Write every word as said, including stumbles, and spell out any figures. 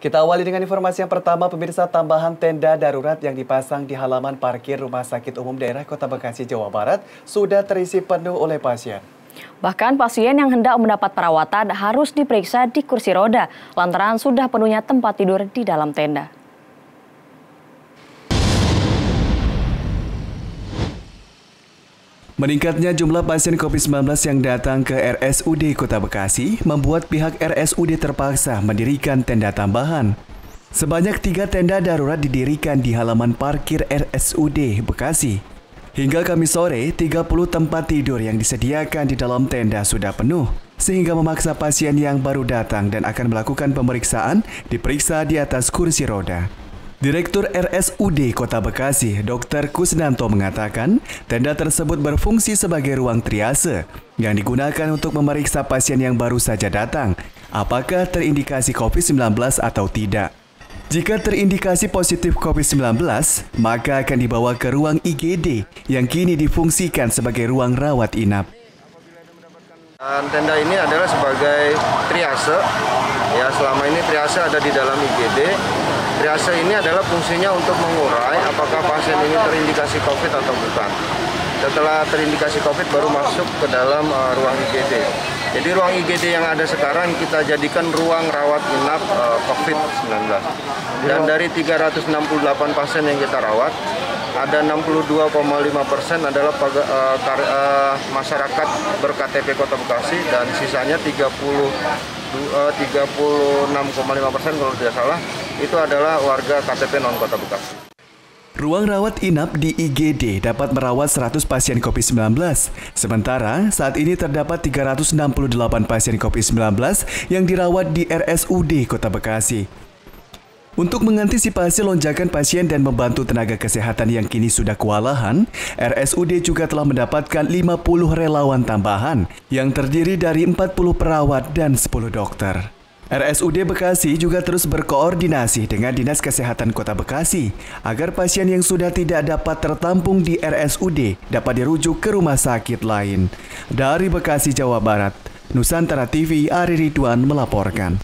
Kita awali dengan informasi yang pertama, pemirsa. Tambahan tenda darurat yang dipasang di halaman parkir Rumah Sakit Umum Daerah Kota Bekasi, Jawa Barat sudah terisi penuh oleh pasien. Bahkan pasien yang hendak mendapat perawatan harus diperiksa di kursi roda lantaran sudah penuhnya tempat tidur di dalam tenda. Meningkatnya jumlah pasien COVID sembilan belas yang datang ke R S U D Kota Bekasi membuat pihak R S U D terpaksa mendirikan tenda tambahan. Sebanyak tiga tenda darurat didirikan di halaman parkir R S U D Bekasi. Hingga Kamis sore, tiga puluh tempat tidur yang disediakan di dalam tenda sudah penuh, sehingga memaksa pasien yang baru datang dan akan melakukan pemeriksaan diperiksa di atas kursi roda. Direktur R S U D Kota Bekasi, Dokter Kusnanto mengatakan, tenda tersebut berfungsi sebagai ruang triase yang digunakan untuk memeriksa pasien yang baru saja datang, apakah terindikasi COVID sembilan belas atau tidak. Jika terindikasi positif COVID sembilan belas, maka akan dibawa ke ruang I G D yang kini difungsikan sebagai ruang rawat inap. Tenda ini adalah sebagai triase, ya selama ini triase ada di dalam I G D. Triase ini adalah fungsinya untuk mengurai apakah pasien ini terindikasi COVID atau bukan. Setelah terindikasi COVID baru masuk ke dalam uh, ruang I G D. Jadi ruang I G D yang ada sekarang kita jadikan ruang rawat inap uh, COVID sembilan belas. Dan dari tiga ratus enam puluh delapan pasien yang kita rawat, ada enam puluh dua koma lima persen adalah uh, kar, uh, masyarakat ber K T P Kota Bekasi dan sisanya tiga puluh enam koma lima persen kalau tidak salah itu adalah warga K T P non Kota Bekasi. Ruang rawat inap di I G D dapat merawat seratus pasien COVID sembilan belas. Sementara saat ini terdapat tiga ratus enam puluh delapan pasien COVID sembilan belas yang dirawat di R S U D Kota Bekasi. Untuk mengantisipasi lonjakan pasien dan membantu tenaga kesehatan yang kini sudah kewalahan, R S U D juga telah mendapatkan lima puluh relawan tambahan yang terdiri dari empat puluh perawat dan sepuluh dokter. R S U D Bekasi juga terus berkoordinasi dengan Dinas Kesehatan Kota Bekasi agar pasien yang sudah tidak dapat tertampung di R S U D dapat dirujuk ke rumah sakit lain. Dari Bekasi, Jawa Barat, Nusantara T V, Ari Ridwan melaporkan.